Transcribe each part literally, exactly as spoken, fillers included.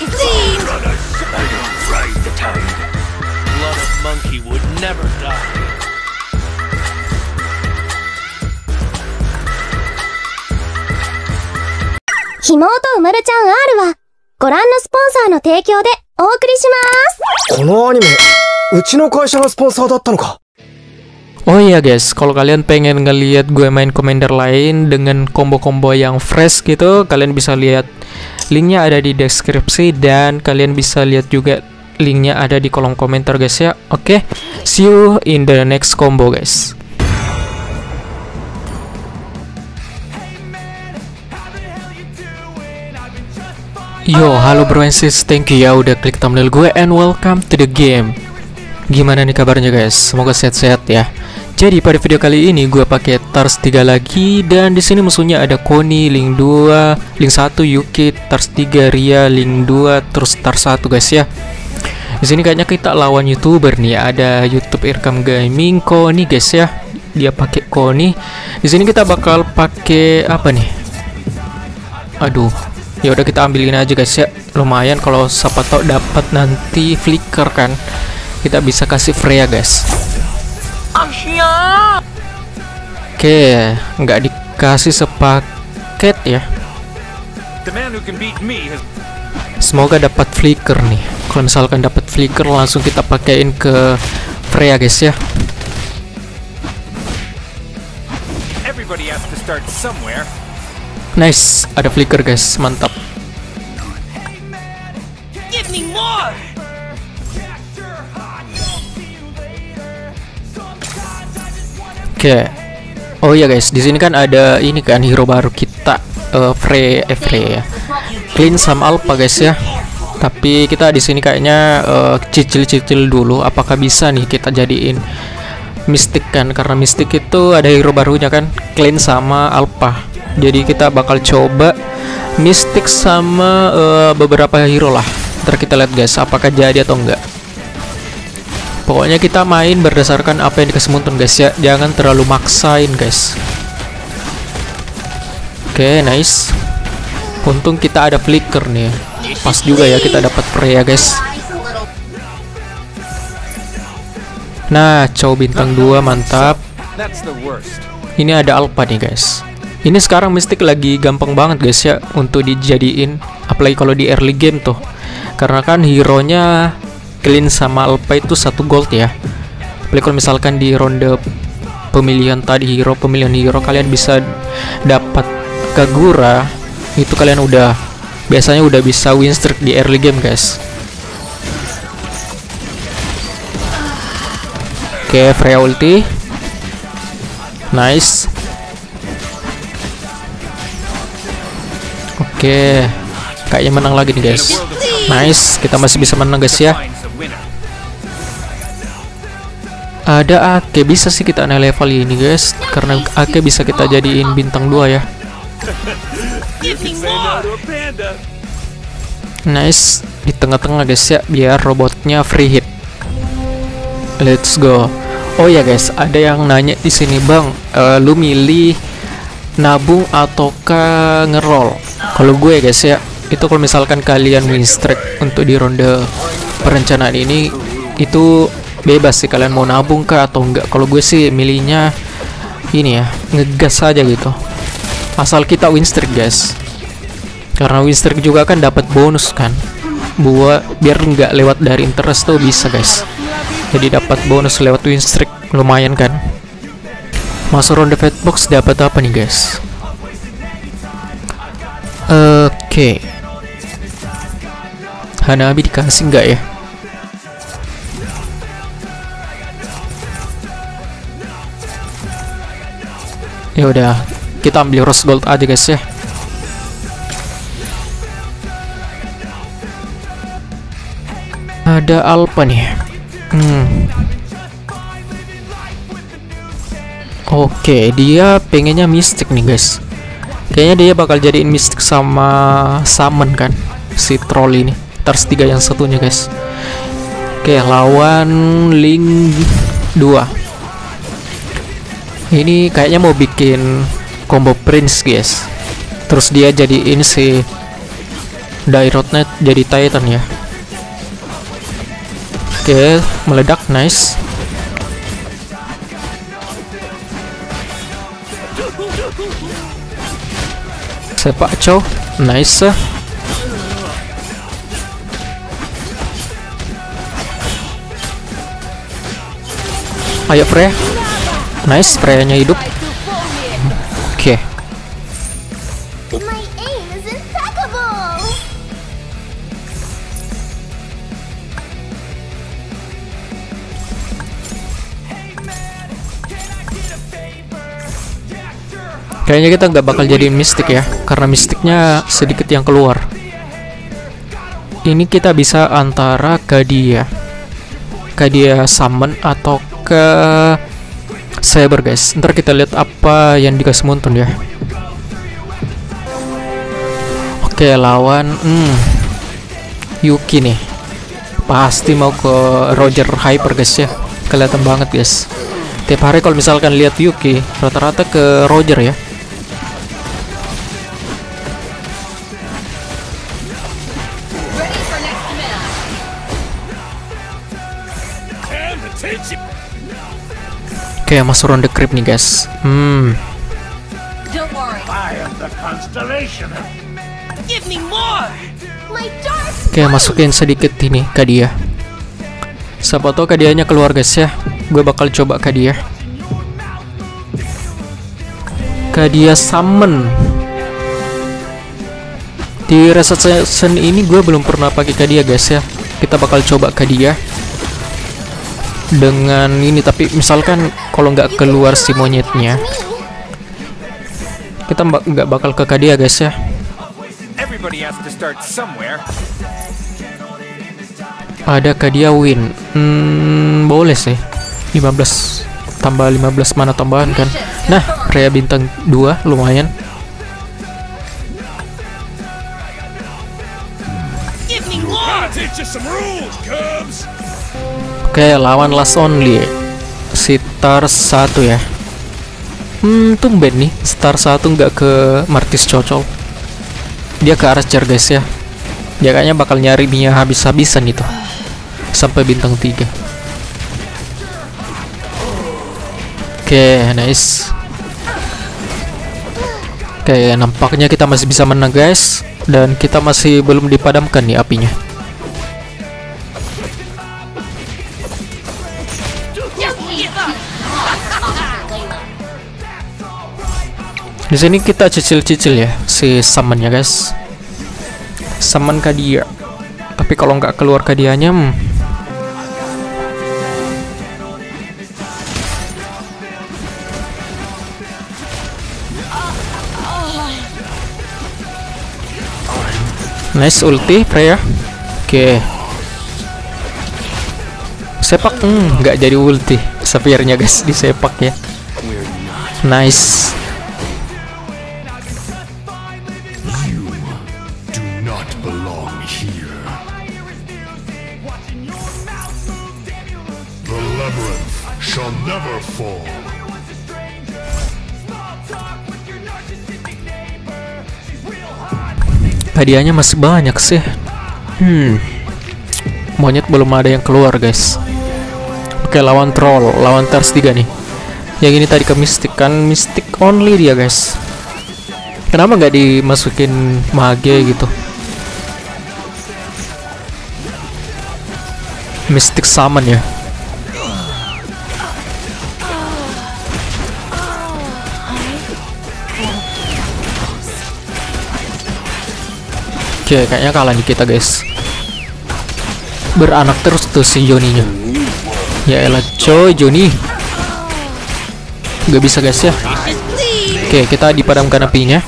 Please! I don't ride the tide. Blood of monkey would never die. Himou to Umaru-chan アール はご覧のスポンサーの提供でお送りします。このアニメ、うちの会社がスポンサーだったのか。Oh iya guys, kalau kalian pengen ngelihat gue main commander lain dengan combo-combo yang fresh gitu, kalian bisa lihat linknya ada di deskripsi dan kalian bisa lihat juga linknya ada di kolom komentar guys ya. Oke, okay. See you in the next combo guys. Yo, halo bro and sis, thank you ya udah klik thumbnail gue and welcome to the game. Gimana nih kabarnya guys? Semoga sehat-sehat ya. Jadi pada video kali ini gue pakai Tharz tiga lagi dan di sini musuhnya ada Koni link dua, link satu, Yuki, Tharz tiga, Ria link dua, terus Tharz satu guys ya. Di sini kayaknya kita lawan YouTuber nih, ada YouTube Irkham Gaming, Koni guys ya. Dia pakai Koni. Di sini kita bakal pakai apa nih? Aduh. Ya udah kita ambilin aja guys ya. Lumayan kalau siapa tahu dapat nanti flicker kan. Kita bisa kasih Freya guys. Oke, nggak dikasih sepaket ya. Semoga dapat flicker nih. Kalau misalkan dapat flicker langsung kita pakein ke Freya guys ya. Nice, ada flicker guys, mantap. Oke, okay. Oh iya guys, di sini kan ada ini kan hero baru kita, uh, Freya, eh, Freya, Clean sama Alpha guys ya. Tapi kita di sini kayaknya uh, cicil-cicil dulu. Apakah bisa nih kita jadiin Mystic kan? Karena Mystic itu ada hero barunya kan, Clean sama Alpha. Jadi kita bakal coba Mystic sama uh, beberapa hero lah. Ntar kita lihat guys, apakah jadi atau enggak. Pokoknya kita main berdasarkan apa yang dikasih Muntun guys ya. Jangan terlalu maksain guys. Oke, okay, nice. Untung kita ada flicker nih. Pas juga ya kita dapat Freya guys. Nah, cow bintang dua mantap. Ini ada Alpha nih guys. Ini sekarang Mystic lagi gampang banget guys ya untuk dijadiin, apalagi kalau di early game tuh. Karena kan hero-nya Clean sama Alpha itu satu gold ya. Apalagi kalau misalkan di ronde pemilihan tadi hero pemilihan hero kalian bisa dapat Kagura, itu kalian udah biasanya udah bisa win streak di early game guys. Oke, okay, Freya ulti. Nice. Oke, okay. Kayaknya menang lagi nih guys. Nice, kita masih bisa menang guys ya. Ada Ake, bisa sih kita naik level ini guys. Karena Ake bisa kita jadiin bintang dua ya. Nice, di tengah-tengah guys ya, biar robotnya free hit. Let's go. Oh ya guys, ada yang nanya di sini, Bang, uh, lu milih nabung ataukah ngerol? Kalau gue guys ya, itu kalau misalkan kalian win streak untuk di ronde perencanaan ini, itu bebas sih kalian mau nabung kah atau enggak. Kalau gue sih milihnya ini ya, ngegas aja gitu, asal kita win streak guys. Karena win streak juga kan dapat bonus kan, buat biar nggak lewat dari interest tuh bisa guys. Jadi dapat bonus lewat win streak, lumayan kan. Masuk ronde fat box dapat apa nih guys? Oke, okay. Hanabi dikasih nggak ya? Ya udah, kita ambil rose gold aja guys ya. Ada Alpha nih. Hmm. Oke, okay, dia pengennya Mystic nih guys. Kayaknya dia bakal jadiin Mystic sama Saman kan, si troll ini, Tharz tiga yang satunya guys. Oke, okay, lawan link dua. Ini kayaknya mau bikin combo prince guys. Terus dia jadiin si dari Rodnet jadi Titan ya. Oke, meledak, nice. Sepak cow, nice. Ayo Freya, nice, Freya-nya hidup. Oke. Okay. Kayaknya kita nggak bakal jadi Mystic ya, karena Mysticnya sedikit yang keluar. Ini kita bisa antara Kadia, Kadia Summon atau ke Cyber guys. Ntar kita lihat apa yang dikasih Muntun ya. Oke, lawan hmm, Yuki nih. Pasti mau ke Roger Hyper guys ya. Kelihatan banget guys. Tiap hari kalau misalkan lihat Yuki rata-rata ke Roger ya. Oke, okay, masuk ronde creep nih guys. Hmm. Oke, okay, masukin sedikit ini Kadia. Siapa tau Kadianya keluar guys ya. Gue bakal coba Kadia. Kadia Summon. Di reset season ini gue belum pernah pakai Kadia guys ya. Kita bakal coba Kadia dengan ini, tapi misalkan kalau nggak keluar si monyetnya, kita nggak bakal ke Kadia guys ya. Ada Kadia win, hmm, boleh sih. lima belas tambah lima belas mana tambahan kan. Nah, Freya bintang dua lumayan. Oke, okay, lawan last only si Tharz satu ya. Hmm, tumben nih Tharz satu nggak ke Martis Cocol. Dia ke Archer guys ya. Dia kayaknya bakal nyari minyak habis-habisan itu sampai bintang tiga. Oke, okay, nice. Oke, okay, nampaknya kita masih bisa menang guys. Dan kita masih belum dipadamkan nih apinya. Di sini kita cicil-cicil ya si Samannya guys. Saman Kadia. Tapi kalau nggak keluar Kadianya, hmm. Nice ulti Freya. Oke. Okay. Sepak, nggak hmm, jadi ulti. Sapphire-nya guys disepak ya. Nice. Hadiahnya masih banyak sih. Hmm. Monyet belum ada yang keluar guys. Oke, lawan troll, lawan Tharz tiga nih. Yang ini tadi ke Mystic kan, Mystic only dia guys. Kenapa nggak dimasukin mage gitu? Mystic Summon ya. Oke, kayaknya kalah nih kita guys. Beranak terus tuh si Joninya. Ya elah coy, Joni nggak bisa guys ya. Oke, kita dipadamkan apinya.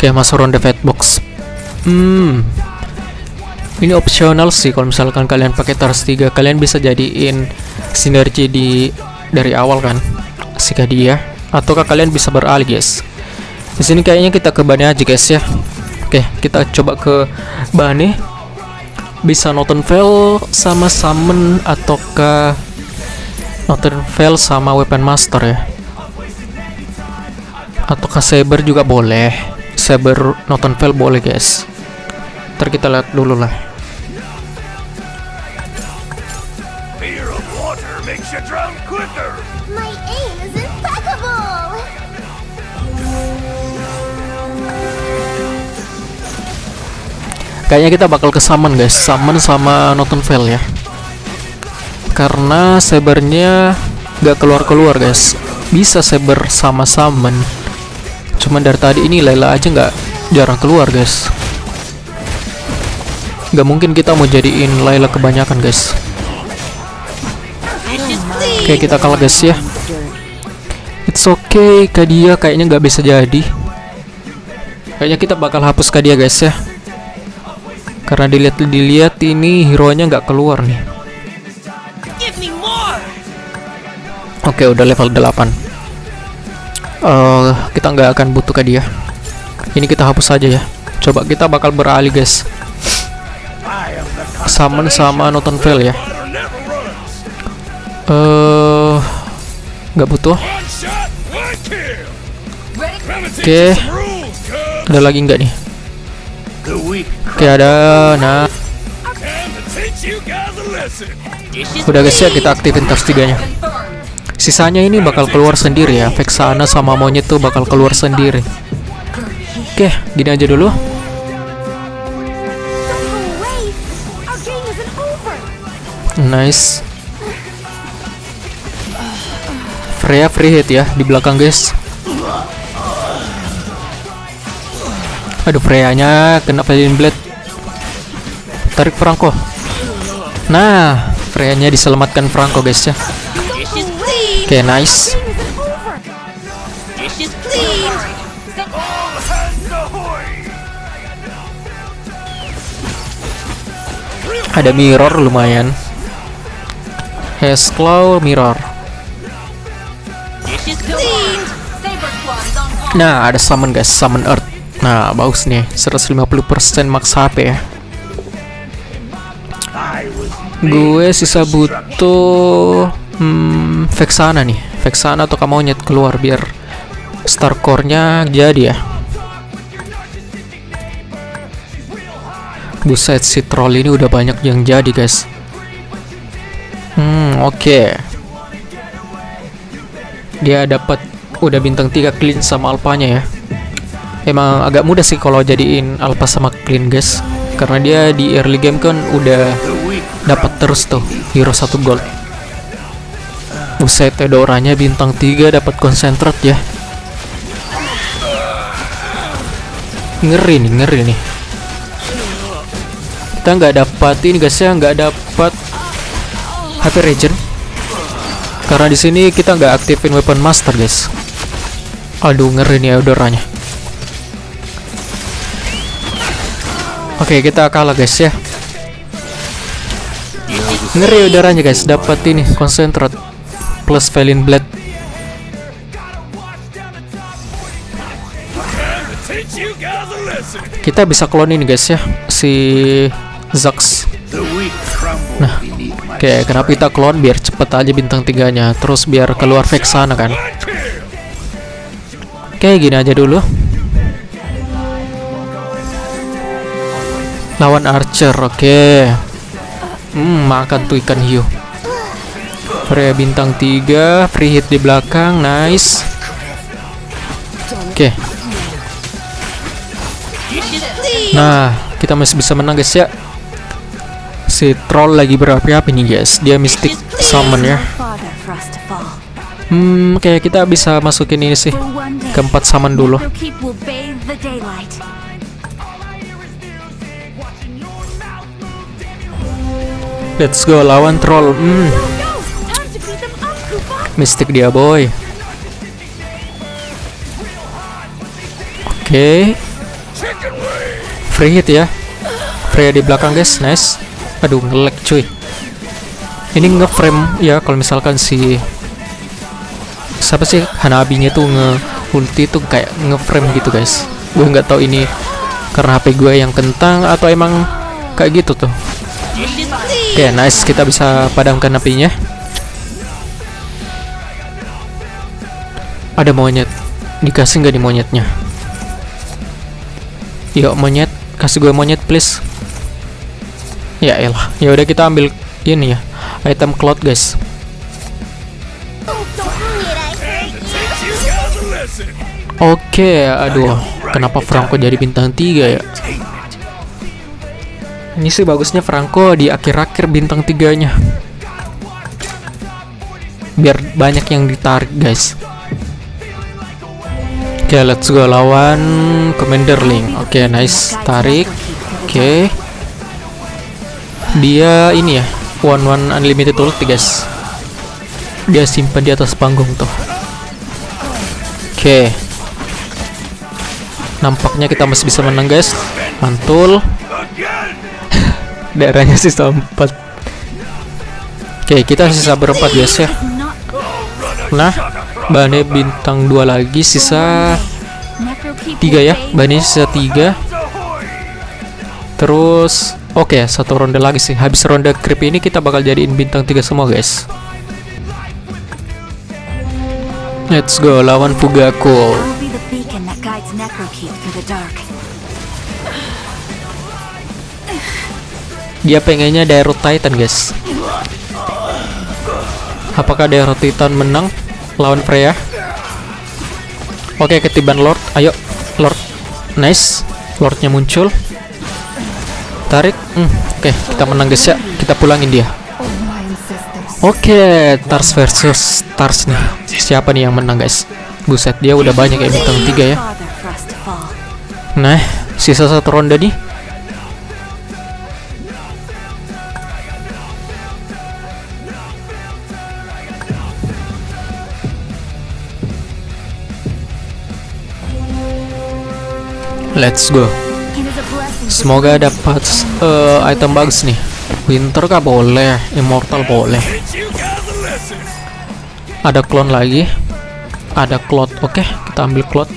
Oke, masuk ronde fatbox. Hmm, ini opsional sih. Kalau misalkan kalian pakai Tharz tiga, kalian bisa jadiin sinergi di dari awal kan si Kadia. Ataukah kalian bisa beralih guys? Di sini kayaknya kita ke Bani aja guys ya. Oke, kita coba ke Bani. Bisa Nothernvale sama Summon ataukah Nothernvale sama Weapon Master ya. atau ke Saber juga boleh. Saber Nothernvale boleh guys, ntar kita lihat dulu lah. Kayaknya kita bakal ke Saman guys, Saman sama Nothernvale ya, karena Sabernya gak keluar-keluar guys. Bisa Saber sama Summon, cuman dari tadi ini Layla aja nggak, jarang keluar guys. Gak mungkin kita mau jadiin Layla kebanyakan guys. Oke, kita kalah guys ya. It's okay, Kadia kayaknya nggak bisa jadi. Kayaknya kita bakal hapus Kadia guys ya, karena dilihat-dilihat ini hero-nya nggak keluar nih. Oke, udah level delapan. Uh, kita nggak akan butuh Kadia. Ini kita hapus aja ya. Coba kita bakal beralih guys. Summon sama Nothernvale ya. Eh, uh, nggak butuh. Oke. Okay. Ada lagi nggak nih? Oke, okay, ada. Nah. Udah guys ya, kita aktifin Tharz tiganya. Sisanya ini bakal keluar sendiri ya. Vexana sama monyet tuh bakal keluar sendiri. Oke, gini aja dulu. Nice. Freya free hit ya di belakang guys. Aduh, Freyanya kena Pain Blade. Tarik Franco. Nah, Freyanya diselamatkan Franco guys ya. Oke, okay, nice. Ada mirror lumayan. Hasclaw mirror. Nah, ada summon guys, Summon Earth. Nah, bagus nih, seratus lima puluh persen max H P ya. Gue sisa butuh Hmm, Vexana nih, Vexana atau kamu nyet keluar biar star core-nya jadi ya. Buset, si troll ini udah banyak yang jadi guys. Hmm, oke. Okay. Dia dapat udah bintang tiga clean sama alpanya ya. Emang agak mudah sih kalau jadiin alpha sama clean guys, karena dia di early game kan udah dapat terus tuh hero satu gold. Buset, Todoranya bintang tiga dapat Concentrate ya. Ngeri nih, ngeri nih. Kita nggak dapat ini guys ya, nggak dapat H P Regen. Karena di sini kita nggak aktifin Weapon Master guys. Aduh, ngeri nih Todoranya. Oke, kita kalah guys ya. Ngeri Todoranya guys, dapat ini Concentrate plus Pain Blade. Kita bisa clone ini guys ya, si Zax. Nah, oke, okay, kenapa kita clone? Biar cepet aja bintang tiganya, terus biar keluar Vexana kan. Oke, okay, gini aja dulu. Lawan Archer, oke. Okay. Hmm, makan tuh ikan hiu. Freya bintang tiga, free hit di belakang, nice. Oke. Okay. Nah, kita masih bisa menang guys ya. Si troll lagi berapi-api nih guys, dia Mystic Summon ya. Hmm, kayak kita bisa masukin ini sih, keempat Summon dulu. Let's go, lawan troll. Hmm. Mystic dia boy. Oke, okay. Free hit ya, Freya di belakang guys, nice. Aduh, ngelag cuy. Ini ngeframe ya kalau misalkan si siapa sih Hanabinya tuh nge-ulti tuh kayak ngeframe gitu guys. Gue nggak tahu ini karena H P gue yang kentang atau emang kayak gitu tuh. Oke, okay, nice, kita bisa padamkan apinya. Ada monyet. Dikasih nggak di monyetnya? Yuk monyet, kasih gue monyet please. Ya elah, ya udah kita ambil ini ya, item Cloud guys. Oke, okay, aduh, kenapa Franco jadi bintang tiga ya? Ini sih bagusnya Franco di akhir-akhir bintang tiganya, biar banyak yang ditarik guys. Oke, okay, let's go lawan Commander Link. Oke, okay, nice, tarik. Oke, okay. Dia ini ya, one one unlimited ulti guys. Dia simpan di atas panggung tuh. Oke, okay. Nampaknya kita masih bisa menang guys. Mantul. Daerahnya sisa empat. Oke, okay, kita sisa berempat guys ya. Nah, Bani bintang dua lagi, sisa tiga ya. Bani sisa tiga. Terus oke, okay, satu ronde lagi sih. Habis ronde creep ini kita bakal jadiin bintang tiga semua guys. Let's go lawan Fugaku. Dia pengennya Daerah Titan guys. Apakah Daerah Titan menang lawan Freya? Oke, ketiban Lord. Ayo Lord. Nice, Lordnya muncul. Tarik. hmm. Oke, kita menang guys ya. Kita pulangin dia. Oke, Tharz versus Tharz nih. Siapa nih yang menang guys? Buset, dia udah banyak ya bintang tiga ya. Nah, sisa satu ronde nih. Let's go. Semoga dapat uh, item bagus nih. Winter kah boleh, Immortal boleh. Ada clone lagi, ada Cloud. Oke, okay, kita ambil Cloud.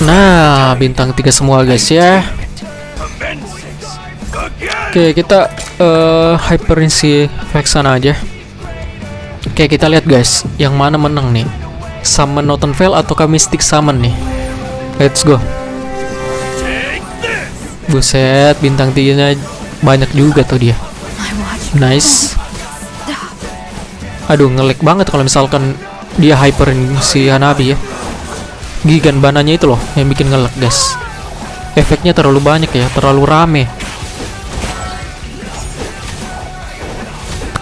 Nah, bintang tiga semua guys ya. Oke, okay, kita uh, Hyperin si Vexana aja. Oke, okay, kita lihat guys, yang mana menang nih? Summon Nothernvale ataukah Mystic Summon nih? Let's go. Buset, bintang tiganya banyak juga tuh dia. Nice. Aduh, ngelag banget kalau misalkan dia Hyperin si Hanabi ya. Gigan bananya itu loh yang bikin ngelag guys. Efeknya terlalu banyak ya, terlalu rame.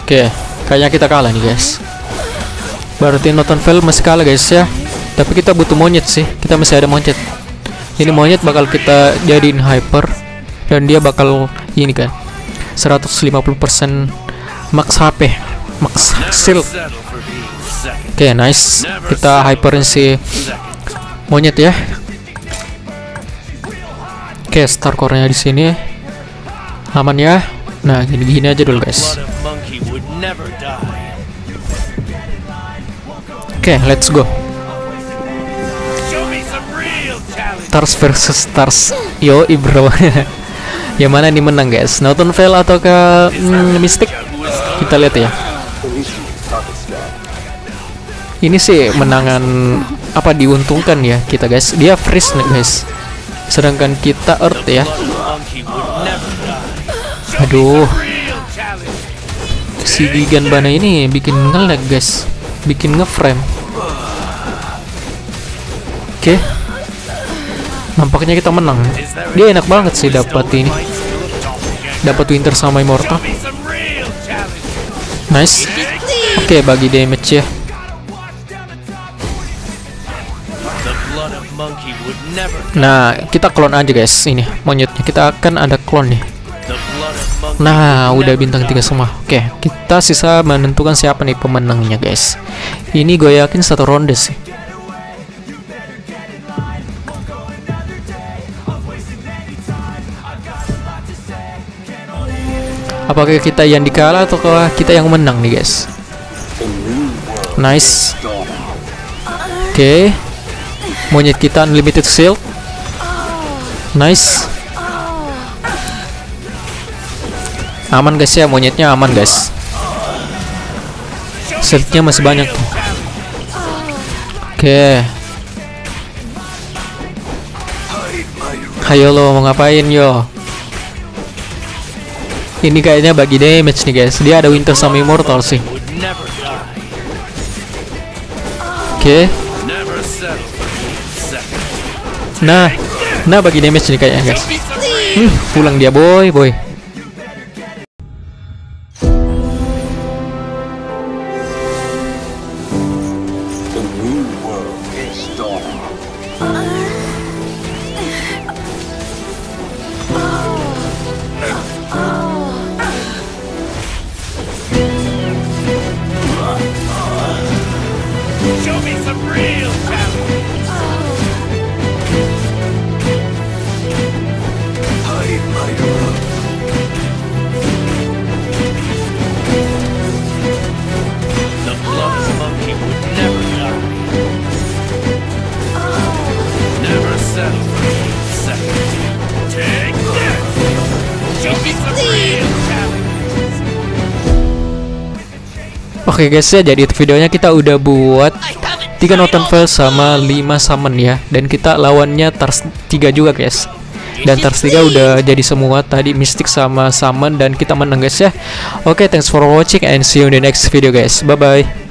Oke, kayaknya kita kalah nih guys. Berarti Nothernvale masih kalah guys ya. Tapi kita butuh monyet sih. Kita masih ada monyet. Ini monyet bakal kita jadiin hyper. Dan dia bakal ini kan seratus lima puluh persen max H P, max shield. Oke, okay, nice. Kita hyperin si monyet ya. Oke, okay, star core-nya di sini. Aman ya. Nah, gini-gini aja dulu guys. Oke, okay, let's go. Tharz versus Tharz. Yo, Ibro. Yang mana nih menang guys? Nothernvale atau ke mm, Mystic? Kita lihat ya. Ini sih menangan apa diuntungkan ya kita guys. Dia freeze nih guys. Sedangkan kita Earth ya. Aduh. Si Gigan Bana ini bikin ngelag guys. Bikin ngeframe. Oke, okay. Nampaknya kita menang. Dia enak banget sih dapat ini, dapat Winter sama Immortal. Nice. Oke, okay, bagi damage ya. Nah, kita clone aja guys. Ini monyetnya kita akan ada clone nih. Nah, udah bintang tiga semua. Oke, okay, kita sisa menentukan siapa nih pemenangnya guys. Ini gue yakin satu ronde sih. Apakah kita yang dikalah atau kita yang menang nih guys? Nice. Oke, okay. Monyet kita unlimited shield. Nice. Aman guys ya, monyetnya aman guys. Setnya masih banyak tuh. Oke okay. Ayo lo mau ngapain yo? Ini kayaknya bagi damage nih guys. Dia ada Winter sama Immortal sih. Oke okay. Nah, nah bagi damage nih kayaknya guys. Hmm, pulang dia boy boy. Oke okay guys ya, jadi itu videonya. Kita udah buat tiga Nothernvale sama lima Summon ya. Dan kita lawannya Tharz tiga juga guys. Dan Tharz tiga udah jadi semua. Tadi Mystic sama Summon dan kita menang guys ya. Oke okay, thanks for watching and see you in the next video guys. Bye bye.